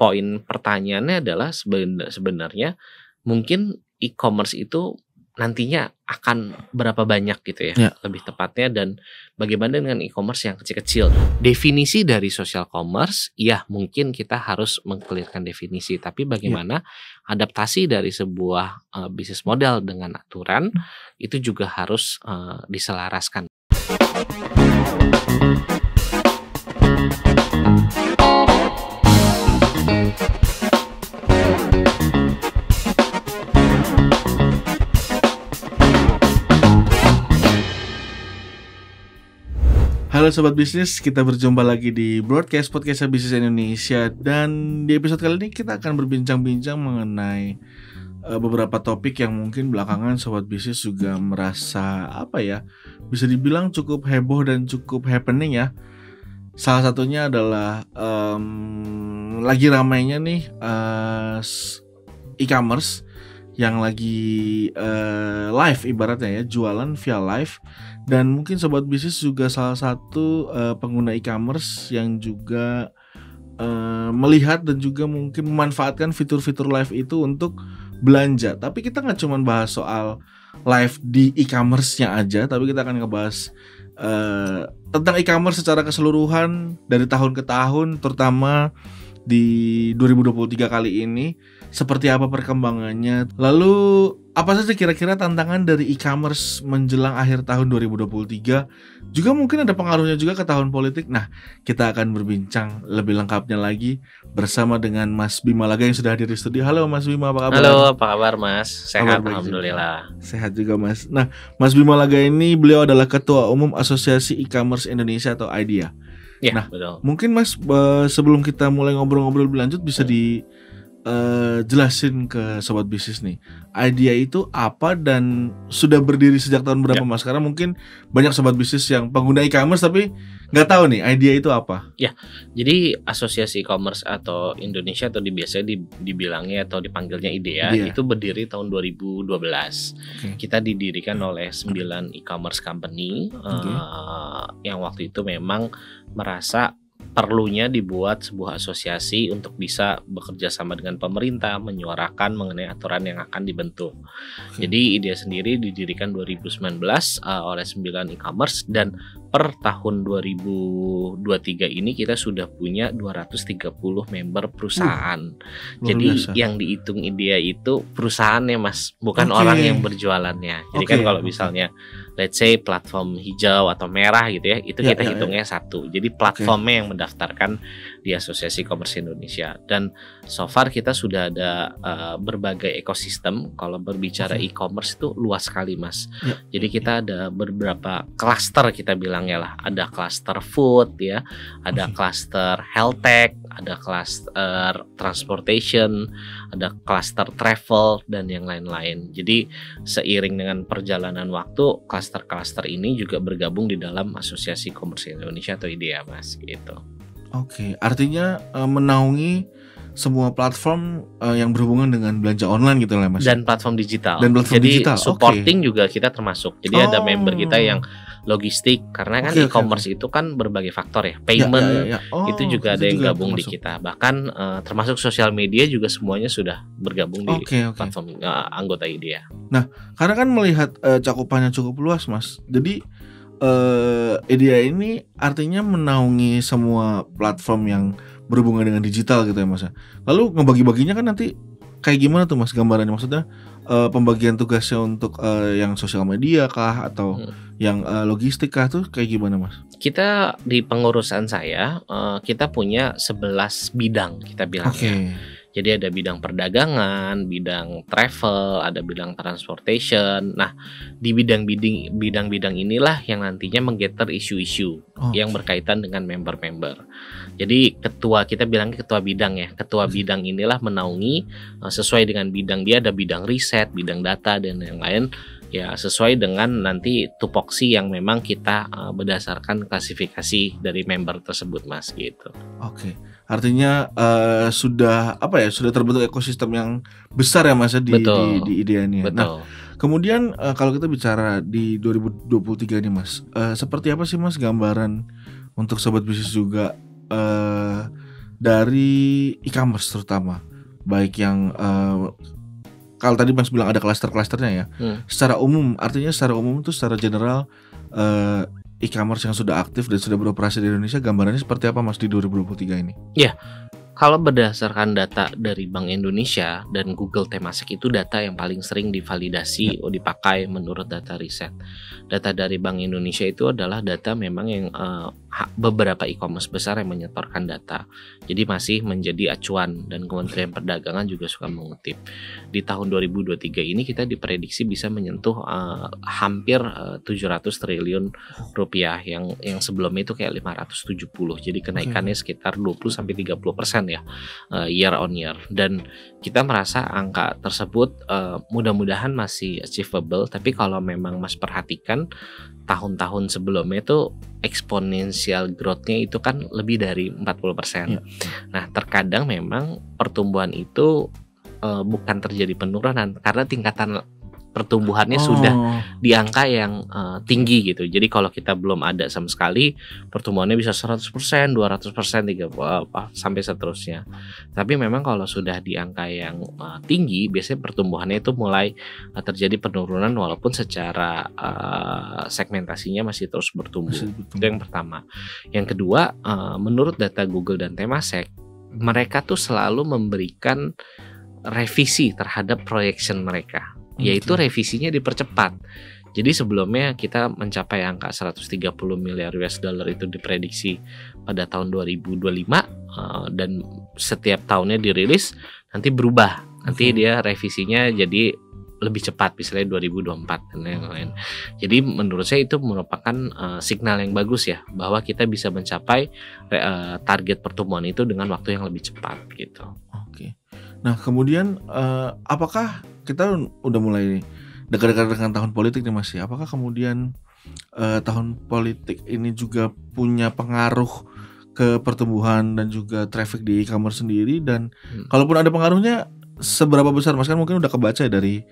poin pertanyaannya adalah sebenarnya mungkin e-commerce itu nantinya akan berapa banyak gitu ya, lebih tepatnya, dan bagaimana dengan e-commerce yang kecil-kecil. Definisi dari social commerce, ya mungkin kita harus mengkelirkan definisi, tapi bagaimana adaptasi dari sebuah bisnis model dengan aturan itu juga harus diselaraskan. Halo Sobat Bisnis, kita berjumpa lagi di Broadcast, Podcast Bisnis Indonesia. Dan di episode kali ini kita akan berbincang-bincang mengenai beberapa topik yang mungkin belakangan Sobat Bisnis juga merasa bisa dibilang cukup heboh dan cukup happening ya. Salah satunya adalah lagi ramainya nih e-commerce yang lagi live ibaratnya ya, jualan via live. Dan mungkin Sobat Bisnis juga salah satu pengguna e-commerce yang juga melihat dan juga mungkin memanfaatkan fitur-fitur live itu untuk belanja. Tapi kita nggak cuma bahas soal live di e-commerce-nya aja, tapi kita akan ngebahas tentang e-commerce secara keseluruhan dari tahun ke tahun, terutama di 2023 kali ini. Seperti apa perkembangannya? Lalu apa saja kira-kira tantangan dari e-commerce menjelang akhir tahun 2023? Juga mungkin ada pengaruhnya juga ke tahun politik. Nah, kita akan berbincang lebih lengkapnya lagi bersama dengan Mas Bima Laga yang sudah hadir di studio. Halo Mas Bima, apa kabar? Halo, apa kabar Mas? Sehat, alhamdulillah. Sehat juga Mas. Nah, Mas Bima Laga ini beliau adalah Ketua Umum Asosiasi E-commerce Indonesia atau IDEA. Ya, nah, betul. Mungkin Mas sebelum kita mulai ngobrol-ngobrol lebih lanjut bisa jelasin ke Sobat Bisnis nih, IDEA itu apa dan sudah berdiri sejak tahun berapa Mas? Karena mungkin banyak Sobat Bisnis yang pengguna e-commerce tapi nggak tahu nih IDEA itu apa. Ya, jadi Asosiasi E-commerce atau Indonesia atau biasanya dibilangnya atau dipanggilnya IDEA. Itu berdiri tahun 2012. Kita didirikan oleh 9 e-commerce company yang waktu itu memang merasa perlunya dibuat sebuah asosiasi untuk bisa bekerja sama dengan pemerintah, menyuarakan mengenai aturan yang akan dibentuk. Jadi IDEA sendiri didirikan 2019 oleh 9 e-commerce, dan per tahun 2023 ini kita sudah punya 230 member perusahaan. Jadi yang dihitung IDEA itu perusahaannya Mas, bukan orang yang berjualannya. Jadi kan kalau misalnya let's say platform hijau atau merah gitu ya, itu kita hitungnya satu. Jadi platformnya yang mendaftarkan di Asosiasi E-commerce Indonesia. Dan so far kita sudah ada berbagai ekosistem. Kalau berbicara e-commerce itu luas sekali Mas. Jadi kita ada beberapa klaster, kita bilangnya lah. Ada klaster food ya, ada klaster health tech, ada klaster transportation, ada klaster travel, dan yang lain-lain. Jadi seiring dengan perjalanan waktu, klaster-klaster ini juga bergabung di dalam Asosiasi E-commerce Indonesia atau IDEA Mas gitu. Artinya menaungi semua platform yang berhubungan dengan belanja online gitu lah Mas. Dan platform digital. Jadi supporting juga kita termasuk. Jadi ada member kita yang logistik, karena kan e-commerce itu kan berbagai faktor ya, payment itu juga ada yang gabung termasuk di kita. Bahkan termasuk sosial media juga semuanya sudah bergabung di platform anggota IDEA. Nah, karena kan melihat cakupannya cukup luas Mas, jadi IDEA ini artinya menaungi semua platform yang berhubungan dengan digital gitu ya Mas. Lalu ngebagi-baginya kan nanti kayak gimana tuh Mas gambarannya? Maksudnya pembagian tugasnya untuk yang sosial media kah atau yang logistik kah tuh kayak gimana Mas? Kita di pengurusan saya kita punya 11 bidang kita bilangnya. Jadi ada bidang perdagangan, bidang travel, ada bidang transportation. Nah, di bidang-bidang inilah yang nantinya menggater isu-isu yang berkaitan dengan member-member. Jadi ketua, kita bilang ketua bidang ya. Ketua bidang inilah menaungi sesuai dengan bidang dia, ada bidang riset, bidang data dan yang lain ya, sesuai dengan nanti tupoksi yang memang kita berdasarkan klasifikasi dari member tersebut Mas gitu. Artinya sudah sudah terbentuk ekosistem yang besar ya Mas di IDEA ini. Nah, kemudian kalau kita bicara di 2023 ini Mas, seperti apa sih Mas gambaran untuk Sobat Bisnis juga dari e-commerce terutama, baik yang kalau tadi Mas bilang ada klaster-klasternya ya. Secara umum, artinya secara umum itu secara general e-commerce yang sudah aktif dan sudah beroperasi di Indonesia, gambarannya seperti apa Mas di 2023 ini? Ya, kalau berdasarkan data dari Bank Indonesia dan Google Temasek, itu data yang paling sering divalidasi atau dipakai menurut data riset. Data dari Bank Indonesia itu adalah data memang yang beberapa e-commerce besar yang menyetorkan data. Jadi masih menjadi acuan, dan Kementerian Perdagangan juga suka mengutip. Di tahun 2023 ini kita diprediksi bisa menyentuh hampir 700 triliun rupiah yang sebelumnya itu kayak 570. Jadi kenaikannya sekitar 20-30% ya year on year, dan kita merasa angka tersebut mudah-mudahan masih achievable. Tapi kalau memang Mas perhatikan tahun-tahun sebelumnya itu exponential growth-nya itu kan lebih dari 40%. Ya. Nah, terkadang memang pertumbuhan itu bukan terjadi penurunan karena tingkatan pertumbuhannya sudah di angka yang tinggi gitu. Jadi kalau kita belum ada sama sekali, pertumbuhannya bisa 100%, 200%, 3 sampai seterusnya. Tapi memang kalau sudah di angka yang tinggi, biasanya pertumbuhannya itu mulai terjadi penurunan, walaupun secara segmentasinya masih terus bertumbuh. Itu yang pertama. Yang kedua, menurut data Google dan Temasek, mereka tuh selalu memberikan revisi terhadap projection mereka. Yaitu revisinya dipercepat. Jadi sebelumnya kita mencapai angka 130 miliar US dollar itu diprediksi pada tahun 2025, dan setiap tahunnya dirilis, nanti berubah. Nanti dia revisinya jadi lebih cepat, misalnya 2024 dan lain-lain. Jadi menurut saya itu merupakan signal yang bagus ya, bahwa kita bisa mencapai target pertumbuhan itu dengan waktu yang lebih cepat gitu. Oke. Nah kemudian apakah kita udah mulai dekat-dekat dengan tahun politik nih Mas ya? Apakah kemudian tahun politik ini juga punya pengaruh ke pertumbuhan dan juga traffic di e-commerce sendiri? Dan kalaupun ada pengaruhnya, seberapa besar Mas? Kan mungkin udah kebaca ya dari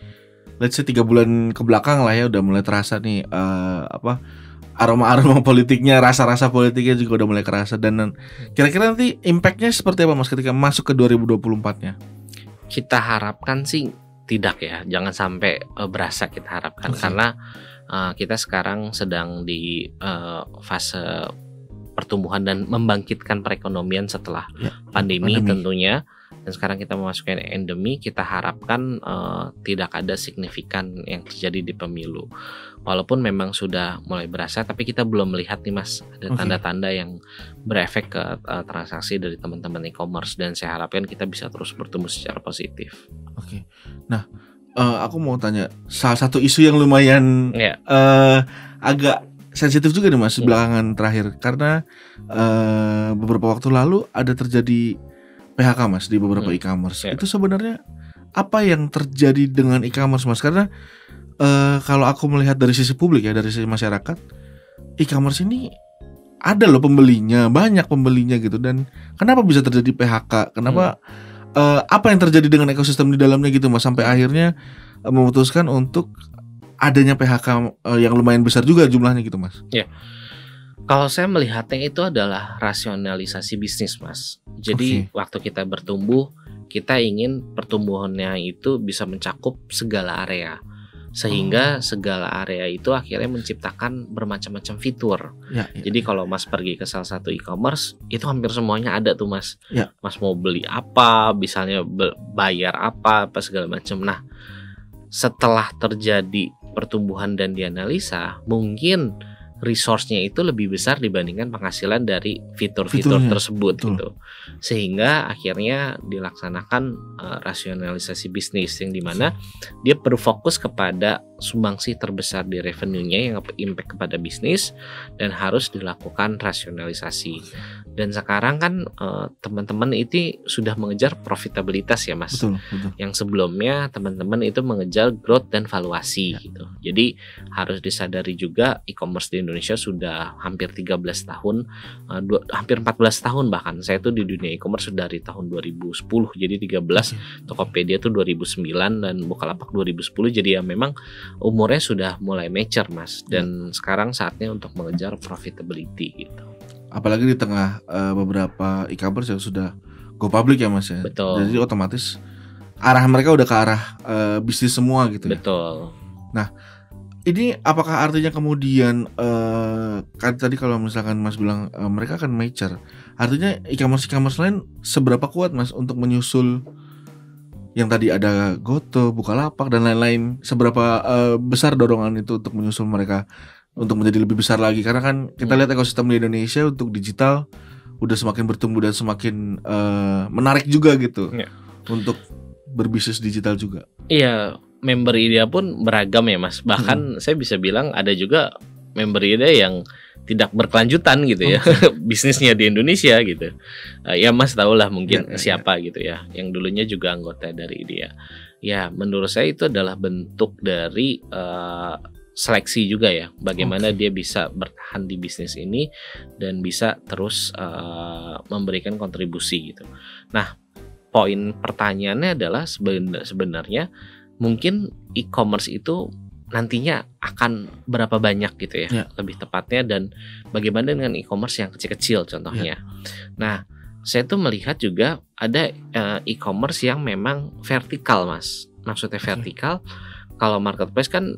let's say 3 bulan kebelakang lah ya, udah mulai terasa nih aroma-aroma politiknya, rasa-rasa politiknya juga udah mulai kerasa. Dan kira-kira nanti impact-nya seperti apa Mas ketika masuk ke 2024-nya? Kita harapkan sih tidak ya, jangan sampai berasa kita harapkan. Karena kita sekarang sedang di fase pertumbuhan dan membangkitkan perekonomian setelah pandemi tentunya. Dan sekarang kita memasuki endemi, kita harapkan tidak ada signifikan yang terjadi di pemilu. Walaupun memang sudah mulai berasa, tapi kita belum melihat nih Mas ada tanda-tanda yang berefek ke transaksi dari teman-teman e-commerce. Dan saya harapkan kita bisa terus bertumbuh secara positif. Oke. Nah, aku mau tanya salah satu isu yang lumayan agak sensitif juga nih Mas belakangan terakhir, karena beberapa waktu lalu ada terjadi PHK Mas di beberapa e-commerce. Itu sebenarnya apa yang terjadi dengan e-commerce Mas? Karena kalau aku melihat dari sisi publik ya, dari sisi masyarakat, e-commerce ini ada loh pembelinya, banyak pembelinya gitu. Dan kenapa bisa terjadi PHK? Kenapa apa yang terjadi dengan ekosistem di dalamnya gitu Mas, sampai akhirnya memutuskan untuk adanya PHK yang lumayan besar juga jumlahnya gitu Mas? Ya. Kalau saya melihatnya itu adalah rasionalisasi bisnis Mas. Jadi waktu kita bertumbuh, kita ingin pertumbuhannya itu bisa mencakup segala area, sehingga segala area itu akhirnya menciptakan bermacam-macam fitur. Jadi kalau Mas pergi ke salah satu e-commerce, itu hampir semuanya ada tuh Mas. Mas mau beli apa, misalnya bayar apa segala macam. Nah, setelah terjadi pertumbuhan dan dianalisa, mungkin resource-nya itu lebih besar dibandingkan penghasilan dari fitur-fitur tersebut gitu. Sehingga akhirnya dilaksanakan rasionalisasi bisnis, yang dimana dia berfokus kepada sumbangsih terbesar di revenue-nya yang impact kepada bisnis, dan harus dilakukan rasionalisasi. Dan sekarang kan teman-teman itu sudah mengejar profitabilitas ya Mas. Yang sebelumnya teman-teman itu mengejar growth dan valuasi gitu. Jadi harus disadari juga e-commerce di Indonesia sudah hampir 13 tahun, hampir 14 tahun bahkan. Saya tuh di dunia e-commerce sudah dari tahun 2010, jadi 13, Tokopedia tuh 2009, dan Bukalapak 2010. Jadi ya memang umurnya sudah mulai mature Mas, dan sekarang saatnya untuk mengejar profitability gitu. Apalagi di tengah beberapa e-commerce yang sudah go public ya Mas ya. Betul. Jadi otomatis arah mereka udah ke arah bisnis semua gitu ya. Betul. Nah, ini apakah artinya kemudian kan tadi kalau misalkan Mas bilang mereka akan mature, artinya e-commerce lain seberapa kuat Mas untuk menyusul yang tadi ada GoTo, Bukalapak dan lain-lain, seberapa besar dorongan itu untuk menyusul mereka untuk menjadi lebih besar lagi, karena kan kita lihat ekosistem di Indonesia untuk digital udah semakin bertumbuh dan semakin menarik juga gitu untuk berbisnis digital juga. Iya, member IDEA pun beragam ya Mas, bahkan saya bisa bilang ada juga member IDEA yang tidak berkelanjutan gitu ya bisnisnya di Indonesia gitu. Ya Mas tahulah mungkin siapa gitu ya, yang dulunya juga anggota dari IDEA. Ya menurut saya itu adalah bentuk dari seleksi juga ya, bagaimana dia bisa bertahan di bisnis ini dan bisa terus memberikan kontribusi gitu. Nah, poin pertanyaannya adalah sebenarnya mungkin e-commerce itu nantinya akan berapa banyak gitu ya, lebih tepatnya, dan bagaimana dengan e-commerce yang kecil-kecil contohnya. Nah, saya tuh melihat juga ada e-commerce yang memang vertikal Mas. Maksudnya vertikal, kalau marketplace kan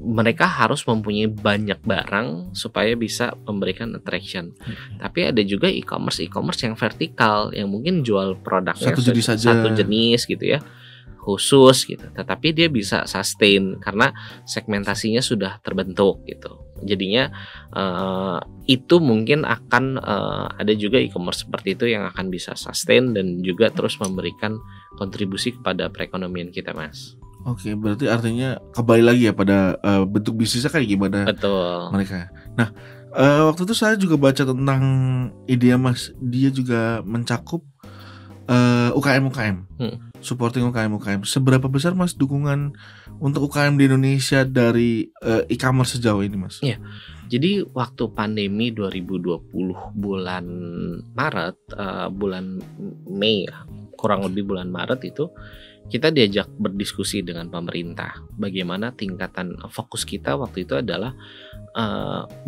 mereka harus mempunyai banyak barang supaya bisa memberikan attraction. Tapi ada juga e-commerce yang vertikal, yang mungkin jual produknya satu jenis gitu ya, khusus gitu, tetapi dia bisa sustain karena segmentasinya sudah terbentuk gitu. Jadinya itu mungkin akan ada juga e-commerce seperti itu yang akan bisa sustain dan juga terus memberikan kontribusi kepada perekonomian kita Mas. Oke, berarti artinya kembali lagi ya pada bentuk bisnisnya kayak gimana mereka. Nah, waktu itu saya juga baca tentang IDEA Mas, dia juga mencakup UKM-UKM, supporting UKM-UKM. Seberapa besar Mas dukungan untuk UKM di Indonesia dari e-commerce sejauh ini Mas? Iya, jadi waktu pandemi 2020 bulan Maret, bulan Mei, kurang lebih bulan Maret itu, kita diajak berdiskusi dengan pemerintah. Bagaimana tingkatan fokus kita waktu itu adalah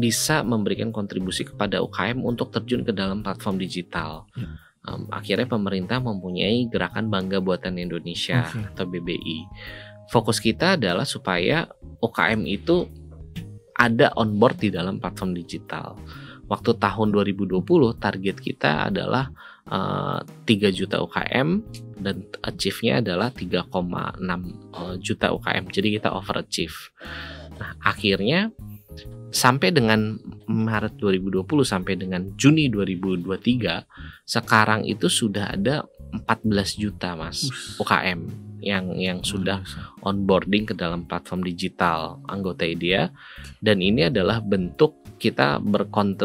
bisa memberikan kontribusi kepada UKM untuk terjun ke dalam platform digital. Akhirnya pemerintah mempunyai gerakan Bangga Buatan Indonesia atau BBI. Fokus kita adalah supaya UKM itu ada onboard di dalam platform digital. Waktu tahun 2020 target kita adalah 3 juta UKM dan achieve-nya adalah 3,6 juta UKM. Jadi kita overachieve. Nah, akhirnya sampai dengan Maret 2020 sampai dengan Juni 2023 sekarang itu sudah ada 14 juta Mas UKM yang sudah onboarding ke dalam platform digital anggota IDEA, dan ini adalah bentuk kita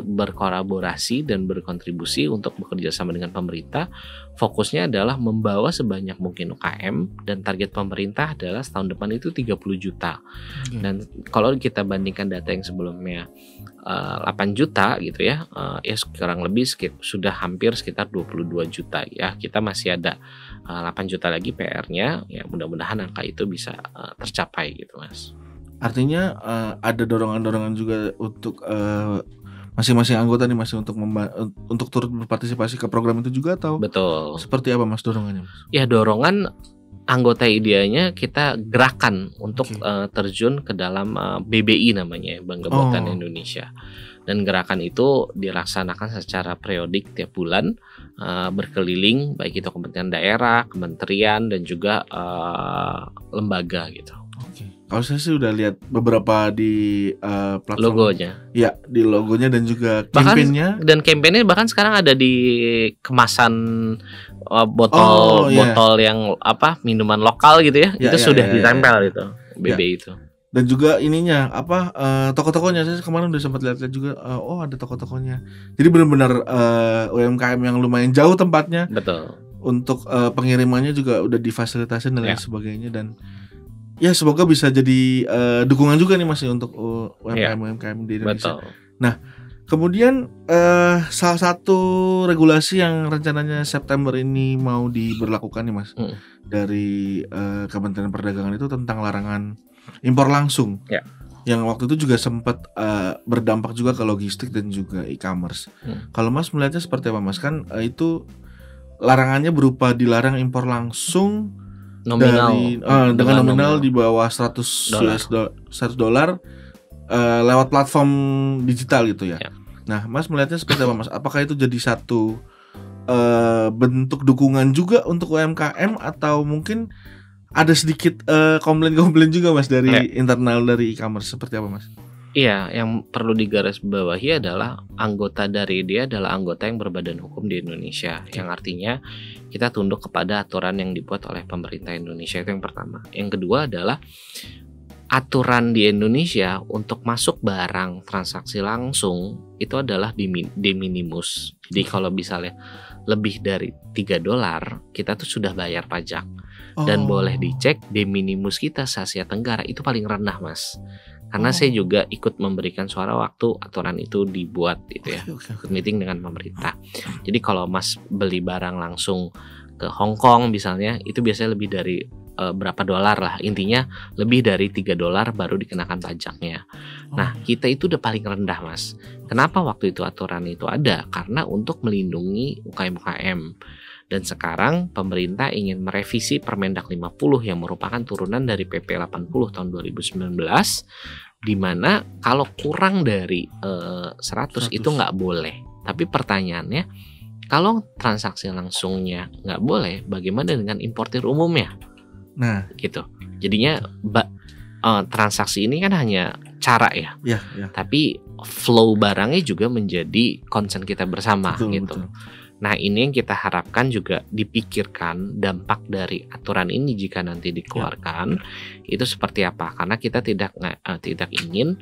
berkolaborasi dan berkontribusi untuk bekerja sama dengan pemerintah. Fokusnya adalah membawa sebanyak mungkin UKM, dan target pemerintah adalah tahun depan itu 30 juta. Dan kalau kita bandingkan data yang sebelumnya 8 juta gitu ya, ya kurang lebih sudah hampir sekitar 22 juta ya. Kita masih ada 8 juta lagi PR-nya. Ya mudah-mudahan angka itu bisa tercapai gitu Mas. Artinya ada dorongan-dorongan juga untuk masing-masing anggota nih masih untuk turut berpartisipasi ke program itu juga atau? Betul. Seperti apa Mas dorongannya? Ya dorongan anggota IDEA-nya kita gerakan untuk terjun ke dalam BBI namanya, Bangga Buatan Indonesia. Dan gerakan itu dilaksanakan secara periodik tiap bulan, berkeliling baik itu kementerian daerah, kementerian dan juga lembaga gitu. Kalau saya sih udah lihat beberapa di platform logonya. Ya, di logonya dan juga kampanye-nya. Dan kampanye-nya bahkan sekarang ada di kemasan botol yang apa? Minuman lokal gitu ya. Itu sudah ditempel gitu. BBI itu. Dan juga ininya apa? Toko-tokonya saya kemarin udah sempat lihat juga ada toko-tokonya. Jadi benar-benar UMKM yang lumayan jauh tempatnya. Betul. Untuk pengirimannya juga udah difasilitasi dan lain sebagainya, dan ya semoga bisa jadi dukungan juga nih Mas untuk UMKM di Indonesia. Betul. Nah, kemudian salah satu regulasi yang rencananya September ini mau diberlakukan nih Mas dari Kementerian Perdagangan itu tentang larangan impor langsung. Ya. Yang waktu itu juga sempat berdampak juga ke logistik dan juga e-commerce. Kalau Mas melihatnya seperti apa Mas? Kan itu larangannya berupa dilarang impor langsung nominal dari, dengan nominal di bawah $100 lewat platform digital gitu ya. Nah, Mas melihatnya seperti apa, Mas? Apakah itu jadi satu bentuk dukungan juga untuk UMKM atau mungkin ada sedikit komplain-komplain juga, Mas, dari internal dari e-commerce? Seperti apa, Mas? Iya, yang perlu digarisbawahi adalah anggota dari IDEA adalah anggota yang berbadan hukum di Indonesia, yang artinya kita tunduk kepada aturan yang dibuat oleh pemerintah Indonesia. Itu yang pertama. Yang kedua adalah aturan di Indonesia untuk masuk barang transaksi langsung itu adalah de minimis. Jadi kalau misalnya lebih dari $3 kita tuh sudah bayar pajak. Dan boleh dicek de minimis kita se-Asia Tenggara itu paling rendah, Mas. Karena saya juga ikut memberikan suara waktu aturan itu dibuat gitu ya, ikut meeting dengan pemerintah. Jadi kalau Mas beli barang langsung ke Hong Kong misalnya, itu biasanya lebih dari berapa dolar lah, intinya lebih dari $3 baru dikenakan pajaknya. Nah, kita itu udah paling rendah, Mas. Kenapa waktu itu aturan itu ada? Karena untuk melindungi UKM-UKM. Dan sekarang pemerintah ingin merevisi Permendak 50 yang merupakan turunan dari PP 80 tahun 2019, di mana kalau kurang dari 100 itu nggak boleh. Tapi pertanyaannya, kalau transaksi langsungnya nggak boleh, bagaimana dengan importir umumnya? Nah, gitu. Jadinya transaksi ini kan hanya cara ya, tapi flow barangnya juga menjadi concern kita bersama, gitu. Betul. Nah, ini yang kita harapkan juga dipikirkan dampak dari aturan ini jika nanti dikeluarkan itu seperti apa, karena kita tidak ingin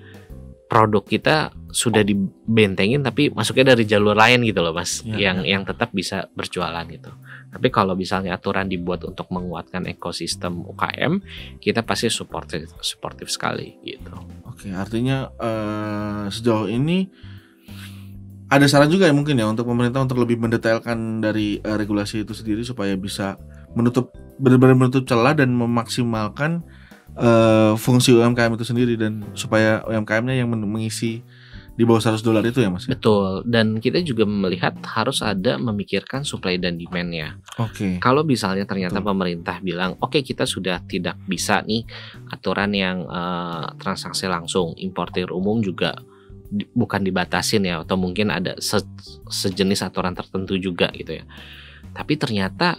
produk kita sudah dibentengin tapi masuknya dari jalur lain gitu loh, Mas, yang tetap bisa berjualan gitu. Tapi kalau misalnya aturan dibuat untuk menguatkan ekosistem UKM, kita pasti suportif sekali gitu. Oke, artinya sejauh ini ada saran juga ya mungkin ya untuk pemerintah untuk lebih mendetailkan dari regulasi itu sendiri supaya bisa menutup, benar-benar menutup celah dan memaksimalkan fungsi UMKM itu sendiri, dan supaya UMKM-nya yang mengisi di bawah $100 itu ya, Mas. Betul. Dan kita juga melihat harus ada memikirkan supply dan demand-nya. Oke. Kalau misalnya ternyata pemerintah bilang, "Oke, kita sudah tidak bisa nih aturan yang transaksi langsung, importir umum juga bukan dibatasin ya, atau mungkin ada sejenis aturan tertentu juga gitu ya." Tapi ternyata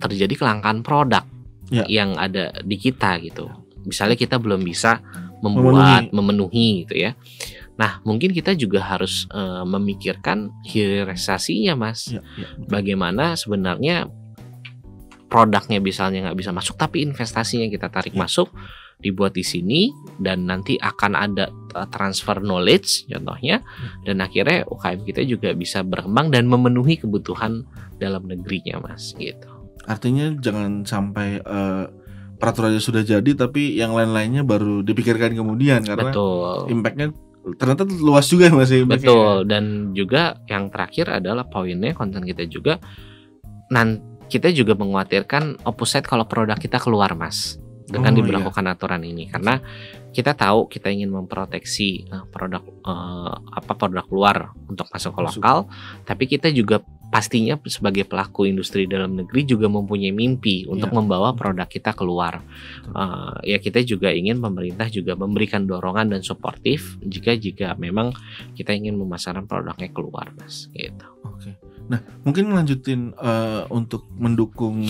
terjadi kelangkaan produk yang ada di kita gitu. Misalnya kita belum bisa membuat, memenuhi gitu ya. Nah, mungkin kita juga harus memikirkan hilirisasinya, Mas. Bagaimana sebenarnya produknya misalnya nggak bisa masuk, tapi investasinya kita tarik masuk, dibuat di sini, dan nanti akan ada transfer knowledge contohnya, dan akhirnya UKM kita juga bisa berkembang dan memenuhi kebutuhan dalam negerinya, Mas, gitu. Artinya jangan sampai peraturannya sudah jadi tapi yang lain-lainnya baru dipikirkan kemudian, karena impact-nya ternyata luas juga ya, Mas. Betul. Dan juga yang terakhir adalah poinnya, konten kita juga kita juga mengkhawatirkan opposite kalau produk kita keluar, Mas, dengan diberlakukan aturan ini, karena kita tahu kita ingin memproteksi produk luar untuk masuk ke lokal, tapi kita juga pastinya sebagai pelaku industri dalam negeri juga mempunyai mimpi untuk membawa produk kita keluar. Ya, kita juga ingin pemerintah juga memberikan dorongan dan suportif jika memang kita ingin memasarkan produknya keluar, Mas, gitu. Oke. Nah, mungkin lanjutin untuk mendukung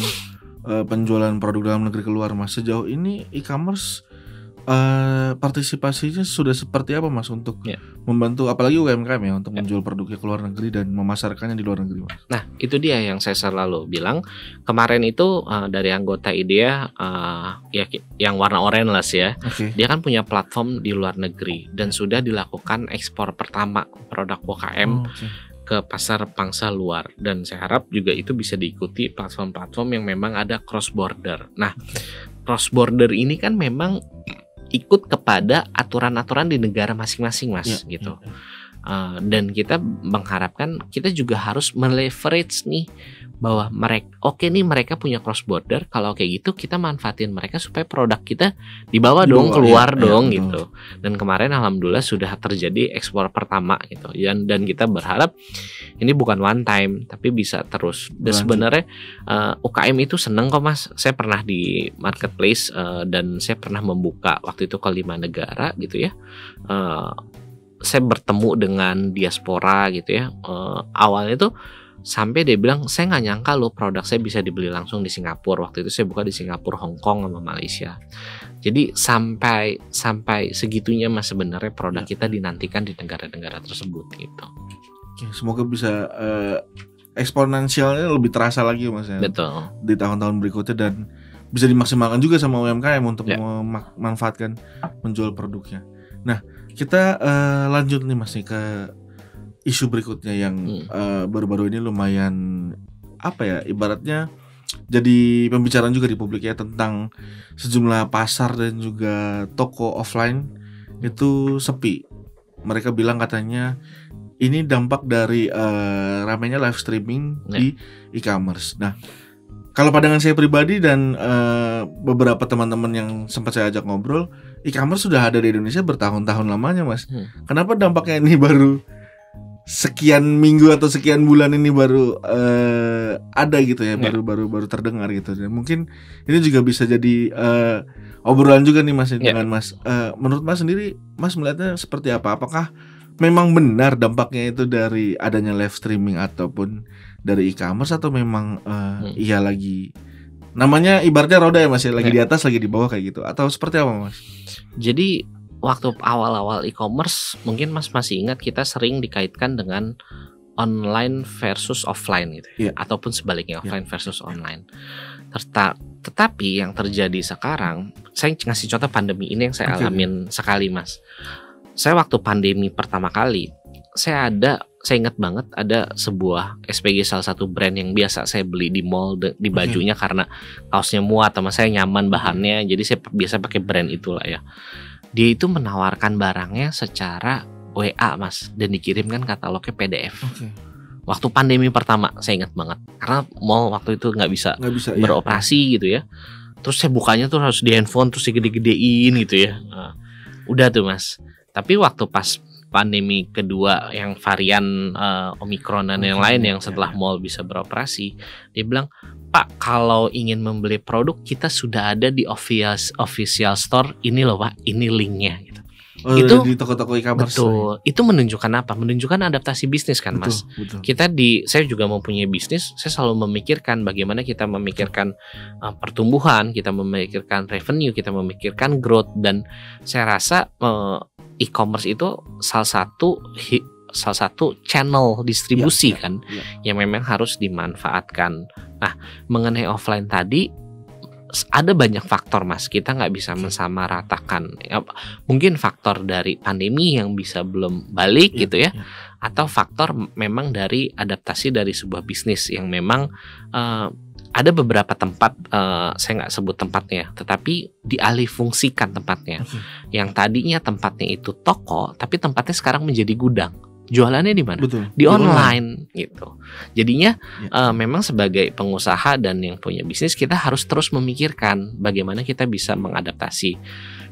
penjualan produk dalam negeri keluar, Mas. Sejauh ini e-commerce partisipasinya sudah seperti apa, Mas, untuk membantu apalagi UMKM ya untuk menjual produknya ke luar negeri dan memasarkannya di luar negeri, Mas? Nah, itu dia yang saya selalu bilang. Kemarin itu dari anggota IDEA yang warna oranye lah ya. Dia kan punya platform di luar negeri dan sudah dilakukan ekspor pertama produk UKM ke pasar pangsa luar, dan saya harap juga itu bisa diikuti platform-platform yang memang ada cross border. Nah, cross border ini kan memang ikut kepada aturan-aturan di negara masing-masing, Mas, gitu. Dan kita mengharapkan kita juga harus meleverage nih bahwa mereka mereka punya cross border, kalau kayak gitu kita manfaatin mereka supaya produk kita dibawa dong, keluar dong gitu. Dan kemarin alhamdulillah sudah terjadi ekspor pertama gitu. Dan kita berharap ini bukan one time tapi bisa terus. Dan sebenarnya UKM itu seneng kok Mas. Saya pernah di marketplace dan saya pernah membuka waktu itu ke 5 negara gitu ya. Saya bertemu dengan diaspora gitu ya. Awalnya tuh sampai dia bilang, saya nggak nyangka loh produk saya bisa dibeli langsung di Singapura. Waktu itu saya buka di Singapura, Hong Kong sama Malaysia. Jadi sampai segitunya Mas sebenarnya produk kita dinantikan di negara-negara tersebut gitu. Semoga bisa eksponensialnya lebih terasa lagi Mas ya. Betul. Di tahun-tahun berikutnya dan bisa dimaksimalkan juga sama UMKM untuk memanfaatkan menjual produknya. Nah, kita lanjut nih Mas nih ke isu berikutnya yang baru-baru ini lumayan apa ya, ibaratnya jadi pembicaraan juga di publik ya, tentang sejumlah pasar dan juga toko offline itu sepi. Mereka bilang katanya ini dampak dari ramainya live streaming di e-commerce. Nah, kalau pandangan saya pribadi dan beberapa teman-teman yang sempat saya ajak ngobrol, e-commerce sudah ada di Indonesia bertahun-tahun lamanya Mas. Kenapa dampaknya ini baru sekian minggu atau sekian bulan ini baru ada gitu ya, baru terdengar gitu. Dan mungkin ini juga bisa jadi obrolan juga nih Mas dengan Mas. Menurut Mas sendiri, Mas melihatnya seperti apa? Apakah memang benar dampaknya itu dari adanya live streaming ataupun dari e-commerce, atau memang iya lagi namanya ibaratnya roda ya Mas ya, lagi di atas lagi di bawah kayak gitu, atau seperti apa Mas? Jadi waktu awal-awal e-commerce mungkin Mas masih ingat, kita sering dikaitkan dengan online versus offline gitu ya, ataupun sebaliknya offline versus online. Tetapi yang terjadi sekarang, saya ngasih contoh pandemi ini yang saya alamin sekali Mas. Saya waktu pandemi pertama kali, saya ingat banget ada sebuah SPG salah satu brand yang biasa saya beli di mall, di bajunya karena kaosnya muat sama saya nyaman bahannya, jadi saya biasa pakai brand itulah ya. Dia itu menawarkan barangnya secara WA Mas, dan dikirimkan katalognya PDF. Waktu pandemi pertama saya ingat banget, karena mall waktu itu nggak bisa beroperasi gitu ya. Terus saya bukanya tuh harus di handphone, terus digede-gedein gitu ya. Nah, udah tuh Mas. Tapi waktu pas pandemi kedua yang varian Omikron dan yang lain yang setelah mall bisa beroperasi, dia bilang, Pak, kalau ingin membeli produk kita sudah ada di official store, ini loh Pak, ini linknya gitu. Oh, itu di toko-toko e-commerce. Betul. Itu menunjukkan apa? Menunjukkan adaptasi bisnis kan, Mas. Betul. Saya juga mempunyai bisnis, saya selalu memikirkan bagaimana kita memikirkan pertumbuhan, kita memikirkan revenue, kita memikirkan growth, dan saya rasa e-commerce itu salah satu channel distribusi yang memang harus dimanfaatkan. Nah, mengenai offline tadi, ada banyak faktor Mas, kita nggak bisa mensamaratakan. Mungkin faktor dari pandemi yang bisa belum balik gitu ya, atau faktor memang dari adaptasi dari sebuah bisnis yang memang ada beberapa tempat, saya nggak sebut tempatnya, tetapi dialih fungsikan tempatnya. Yang tadinya tempatnya itu toko, tapi tempatnya sekarang menjadi gudang. Jualannya di mana? Di online gitu. Jadinya memang sebagai pengusaha dan yang punya bisnis, kita harus terus memikirkan bagaimana kita bisa mengadaptasi.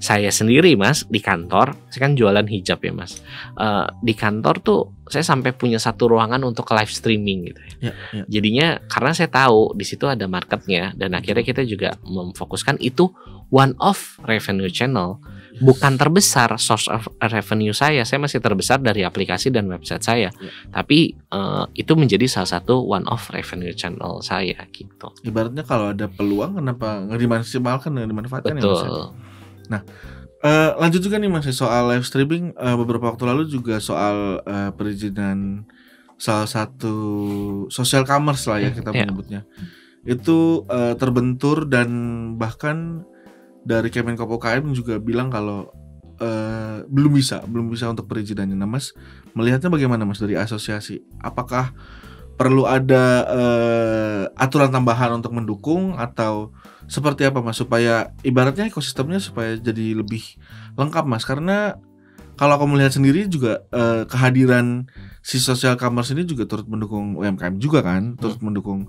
Saya sendiri Mas di kantor, saya kan jualan hijab ya Mas. Di kantor tuh saya sampai punya satu ruangan untuk live streaming gitu ya. Jadinya karena saya tahu di situ ada marketnya, dan akhirnya kita juga memfokuskan itu one of revenue channel. Bukan terbesar source of revenue saya masih terbesar dari aplikasi dan website saya. Tapi itu menjadi salah satu one of revenue channel saya gitu. Ibaratnya kalau ada peluang, kenapa nggak dimaksimalkan, nggak dimanfaatkan ya Mas? Nah, lanjut juga nih Mas soal live streaming. Beberapa waktu lalu juga soal perizinan salah satu social commerce lah ya kita menyebutnya. Itu terbentur, dan bahkan dari Kemenkop UKM juga bilang kalau belum bisa untuk perizinannya. Nah, Mas melihatnya bagaimana Mas dari asosiasi? Apakah perlu ada aturan tambahan untuk mendukung, atau seperti apa Mas, supaya ibaratnya ekosistemnya supaya jadi lebih lengkap Mas? Karena kalau aku melihat sendiri juga kehadiran si social commerce ini juga turut mendukung UMKM juga kan, turut mendukung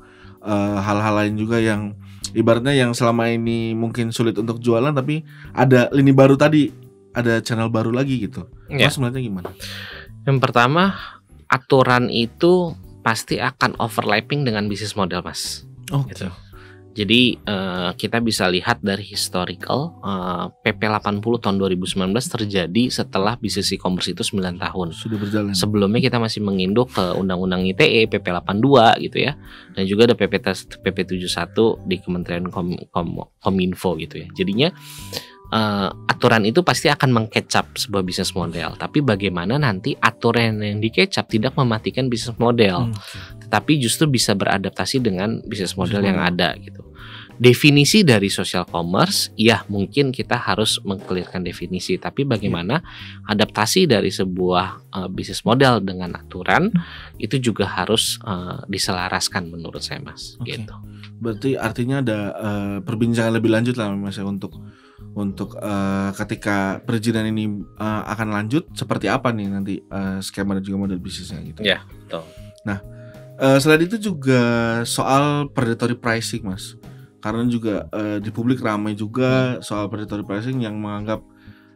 hal-hal lain juga yang ibaratnya yang selama ini mungkin sulit untuk jualan, tapi ada lini baru tadi, ada channel baru lagi gitu. Mas melihatnya gimana? Yang pertama, aturan itu pasti akan overlapping dengan bisnis model, Mas. Okay. Gitu. Jadi kita bisa lihat dari historical, PP 80 tahun 2019 terjadi setelah bisnis e-commerce itu 9 tahun. Sudah berjalan. Sebelumnya kita masih menginduk ke Undang-Undang ITE, PP 82 gitu ya. Dan juga ada PP 71 di Kementerian Kominfo gitu ya. Jadinya aturan itu pasti akan mengkecap sebuah bisnis model. Tapi bagaimana nanti aturan yang dikecap tidak mematikan bisnis model. Tapi justru bisa beradaptasi dengan bisnis model yang ada gitu. Definisi dari social commerce, ya mungkin kita harus mengklirkan definisi. Tapi bagaimana adaptasi dari sebuah bisnis model dengan aturan itu juga harus diselaraskan menurut saya, Mas. Okay. Gitu. Berarti artinya ada perbincangan lebih lanjut lah, Mas, untuk ketika perizinan ini akan lanjut seperti apa nih nanti skema dan juga model bisnisnya gitu. Ya, betul. Nah. Selain itu juga soal predatory pricing, Mas, karena juga di publik ramai juga soal predatory pricing yang menganggap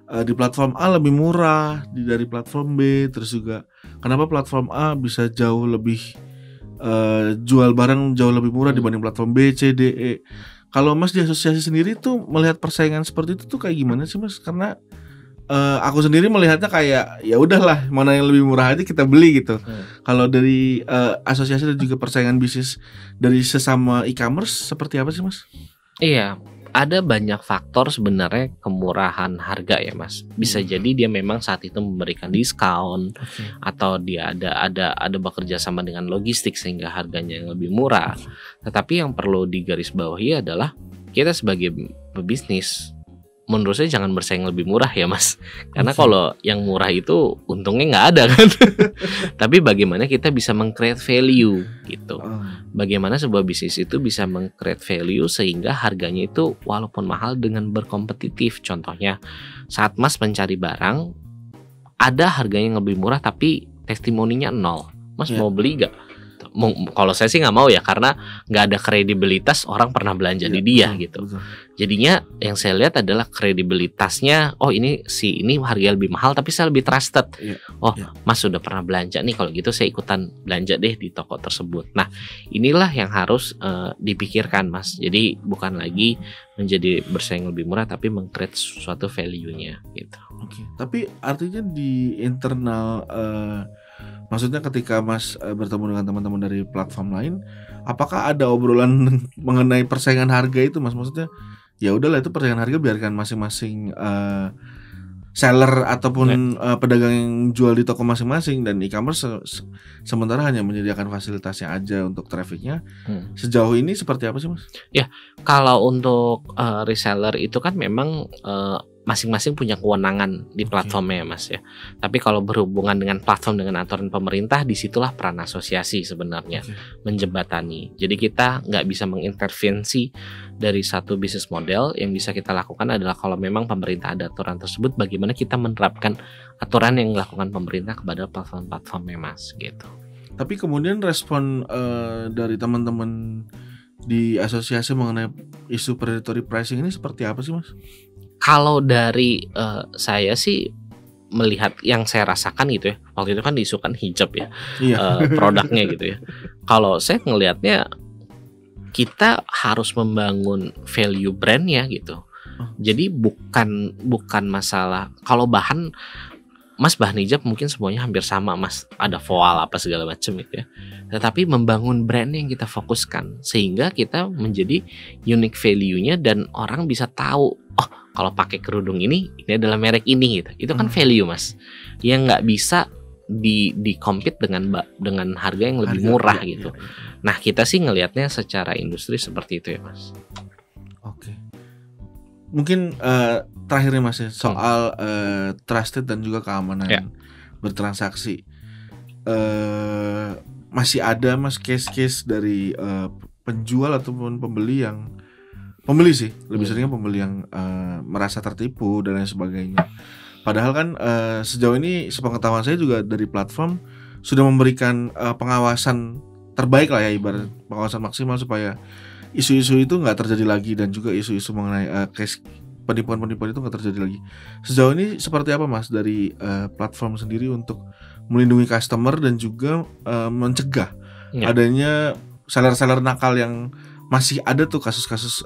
di platform A lebih murah dari platform B, terus juga kenapa platform A bisa jauh lebih jual barang jauh lebih murah dibanding platform B, C, D, E. Kalau Mas di asosiasi sendiri tuh melihat persaingan seperti itu tuh kayak gimana sih, Mas? Karena aku sendiri melihatnya kayak ya udahlah, mana yang lebih murah aja kita beli gitu. Kalau dari asosiasi dan juga persaingan bisnis dari sesama e-commerce seperti apa sih, Mas? Iya, ada banyak faktor sebenarnya kemurahan harga ya, Mas. Bisa jadi dia memang saat itu memberikan diskon, atau dia ada bekerja sama dengan logistik sehingga harganya yang lebih murah. Tetapi yang perlu digarisbawahi adalah kita sebagai pebisnis, menurut saya jangan bersaing lebih murah ya, Mas. Karena kalau yang murah itu untungnya nggak ada kan. Tapi bagaimana kita bisa meng-create value gitu. Bagaimana sebuah bisnis itu bisa meng-create value sehingga harganya itu walaupun mahal dengan berkompetitif. Contohnya saat Mas mencari barang, ada harganya yang lebih murah tapi testimoninya nol. Mas mau beli nggak? Kalau saya sih nggak mau ya, karena nggak ada kredibilitas orang pernah belanja di dia gitu. Jadinya yang saya lihat adalah kredibilitasnya. Oh, ini si ini harga lebih mahal tapi saya lebih trusted. Mas sudah pernah belanja nih, kalau gitu saya ikutan belanja deh di toko tersebut. Nah, inilah yang harus dipikirkan, Mas. Jadi bukan lagi menjadi bersaing lebih murah tapi meng-create suatu value-nya gitu. Tapi artinya di internal maksudnya ketika Mas bertemu dengan teman-teman dari platform lain, apakah ada obrolan mengenai persaingan harga itu, Mas? Maksudnya ya udahlah, itu persaingan harga biarkan masing-masing seller ataupun pedagang yang jual di toko masing-masing, dan e-commerce sementara hanya menyediakan fasilitasnya aja untuk trafficnya. Sejauh ini seperti apa sih, Mas? Ya, kalau untuk reseller itu kan memang masing-masing punya kewenangan di platformnya, Mas ya. Tapi kalau berhubungan dengan platform dengan aturan pemerintah, disitulah peran asosiasi sebenarnya menjembatani. Jadi kita nggak bisa mengintervensi dari satu bisnis model. Yang bisa kita lakukan adalah kalau memang pemerintah ada aturan tersebut, bagaimana kita menerapkan aturan yang dilakukan pemerintah kepada platform-platformnya, Mas gitu. Tapi kemudian respon dari teman-teman di asosiasi mengenai isu predatory pricing ini seperti apa sih, Mas? Kalau dari saya sih melihat yang saya rasakan gitu ya. Waktu itu kan diisukan hijab ya, produknya gitu ya. Kalau saya ngelihatnya kita harus membangun value brandnya gitu. Jadi bukan masalah kalau bahan, Mas, bahan hijab mungkin semuanya hampir sama, Mas, ada voal apa segala macam gitu ya. Tetapi membangun brand yang kita fokuskan sehingga kita menjadi unique value-nya dan orang bisa tahu, oh, kalau pakai kerudung ini adalah merek ini gitu. Itu kan value, Mas, yang nggak bisa di compete dengan harga yang lebih murah gitu. Nah, kita sih ngelihatnya secara industri seperti itu ya, Mas. Oke. Mungkin terakhirnya, Mas, soal trusted dan juga keamanan bertransaksi, masih ada, Mas, case-case dari penjual ataupun pembeli yang merasa tertipu dan lain sebagainya. Padahal kan sejauh ini sepengetahuan saya juga dari platform sudah memberikan pengawasan terbaik lah ya, ibarat pengawasan maksimal supaya isu-isu itu nggak terjadi lagi, dan juga isu-isu mengenai case penipuan-penipuan itu nggak terjadi lagi. Sejauh ini seperti apa Mas dari platform sendiri untuk melindungi customer dan juga mencegah adanya seller-seller nakal yang masih ada tuh kasus-kasus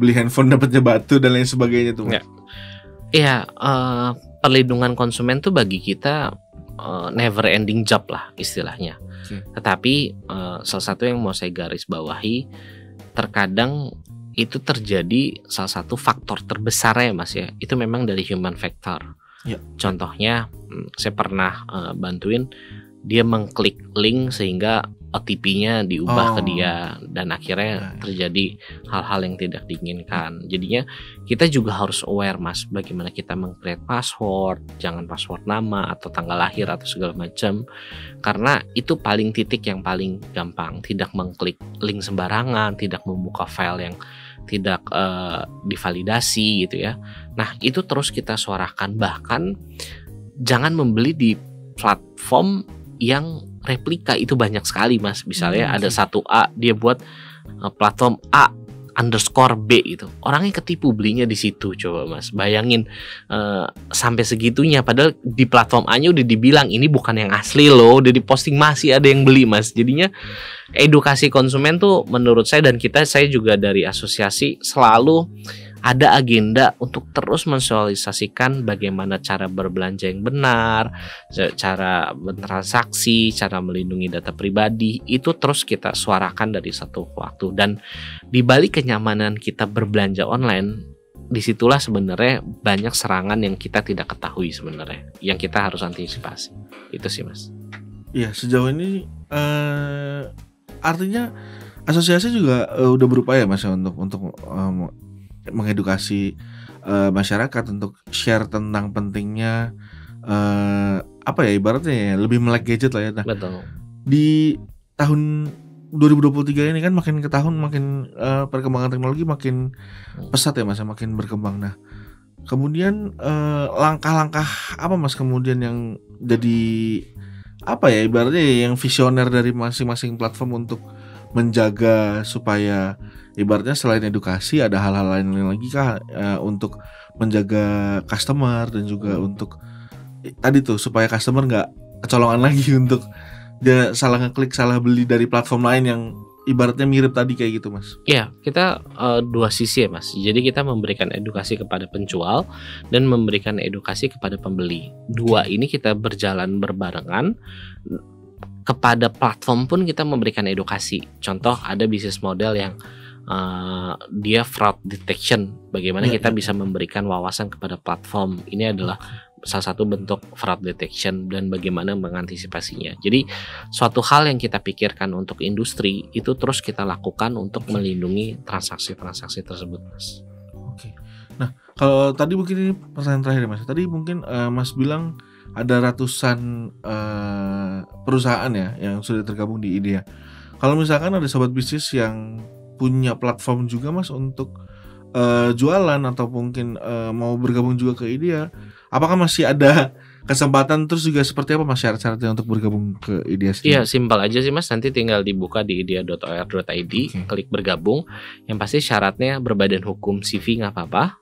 beli handphone dapatnya batu dan lain sebagainya tuh Mas? Iya, perlindungan konsumen tuh bagi kita never ending job lah istilahnya. Tetapi salah satu yang mau saya garis bawahi, terkadang itu terjadi salah satu faktor terbesarnya Mas ya, itu memang dari human factor ya. Contohnya saya pernah bantuin dia mengklik link sehingga OTP-nya diubah ke dia, dan akhirnya terjadi hal-hal yang tidak diinginkan. Jadinya kita juga harus aware Mas, bagaimana kita meng-create password, jangan password nama atau tanggal lahir atau segala macam, karena itu paling titik yang paling gampang. Tidak mengklik link sembarangan, tidak membuka file yang tidak divalidasi gitu ya. Nah itu terus kita suarakan, bahkan jangan membeli di platform yang replika, itu banyak sekali Mas. Misalnya ada satu A, dia buat platform A_B gitu, orangnya ketipu belinya di situ. Coba Mas bayangin sampai segitunya, padahal di platform A nya udah dibilang ini bukan yang asli loh, udah diposting masih ada yang beli Mas. Jadinya edukasi konsumen tuh menurut saya, dan saya juga dari asosiasi selalu ada agenda untuk terus mensosialisasikan bagaimana cara berbelanja yang benar, cara bertransaksi, cara melindungi data pribadi. Itu terus kita suarakan dari satu waktu, dan di balik kenyamanan kita berbelanja online, disitulah sebenarnya banyak serangan yang kita tidak ketahui sebenarnya, yang kita harus antisipasi. Itu sih Mas. Iya, sejauh ini artinya asosiasi juga udah berupaya Mas untuk mengedukasi masyarakat untuk share tentang pentingnya ibaratnya ya, lebih melek gadget lah ya. Nah, betul. Di tahun 2023 ini kan makin ke tahun makin perkembangan teknologi makin pesat ya Mas, makin berkembang. Nah kemudian langkah-langkah apa Mas kemudian yang jadi ibaratnya yang visioner dari masing-masing platform untuk menjaga supaya ibaratnya selain edukasi ada hal-hal lain lagi kah untuk menjaga customer dan juga untuk tadi tuh supaya customer nggak kecolongan lagi untuk dia salah ngeklik, salah beli dari platform lain yang ibaratnya mirip tadi kayak gitu Mas? Iya, kita dua sisi ya Mas. Jadi kita memberikan edukasi kepada penjual dan memberikan edukasi kepada pembeli. Dua ini kita berjalan berbarengan. Kepada platform pun kita memberikan edukasi. Contoh ada bisnis model yang dia fraud detection. Bagaimana kita bisa memberikan wawasan kepada platform. Ini adalah salah satu bentuk fraud detection dan bagaimana mengantisipasinya. Jadi suatu hal yang kita pikirkan untuk industri itu terus kita lakukan untuk melindungi transaksi-transaksi tersebut Mas. Oke. Nah kalau tadi mungkin ini pertanyaan terakhir Mas. Tadi mungkin Mas bilang ada ratusan perusahaan ya yang sudah tergabung di IDEA. Kalau misalkan ada sobat bisnis yang punya platform juga Mas untuk jualan atau mungkin mau bergabung juga ke IDEA, apakah masih ada kesempatan? Terus juga seperti apa Mas syarat-syaratnya untuk bergabung ke IDEA? Iya, simpel aja sih Mas, nanti tinggal dibuka di idea.or.id, klik bergabung. Yang pasti syaratnya berbadan hukum CV nggak apa-apa,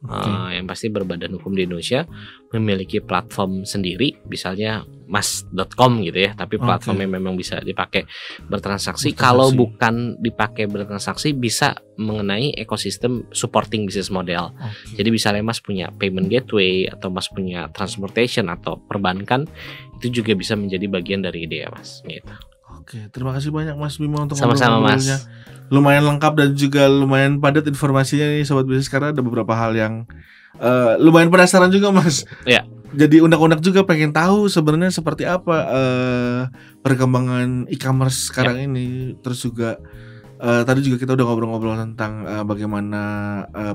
yang pasti berbadan hukum di Indonesia, memiliki platform sendiri, misalnya mas.com gitu ya, tapi platformnya memang bisa dipakai bertransaksi. Kalau bukan dipakai bertransaksi, bisa mengenai ekosistem supporting business model. Jadi misalnya Mas punya payment gateway atau Mas punya transportation atau perbankan, itu juga bisa menjadi bagian dari IDEA Mas. Gitu. Oke, terima kasih banyak Mas Bima untuk ngobrol-ngobrolnya. Lumayan lengkap dan juga lumayan padat informasinya nih sobat bisnis, karena ada beberapa hal yang lumayan penasaran juga Mas. Iya. Jadi unek-unek juga pengen tahu sebenarnya seperti apa perkembangan e-commerce sekarang ini. Terus juga tadi juga kita udah ngobrol-ngobrol tentang bagaimana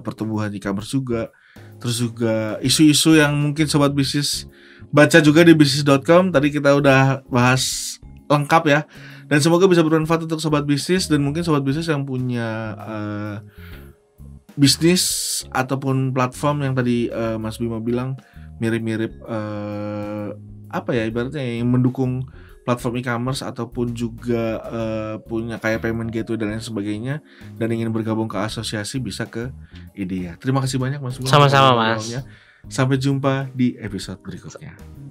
pertumbuhan e-commerce juga. Terus juga isu-isu yang mungkin sobat bisnis baca juga di bisnis.com. Tadi kita udah bahas lengkap ya. Dan semoga bisa bermanfaat untuk sobat bisnis, dan mungkin sobat bisnis yang punya bisnis ataupun platform yang tadi Mas Bima bilang mirip-mirip ibaratnya yang mendukung platform e-commerce ataupun juga punya kayak payment gateway dan lain sebagainya dan ingin bergabung ke asosiasi bisa ke IDEA. Terima kasih banyak Mas. Sama-sama Mas. Sampai jumpa di episode berikutnya.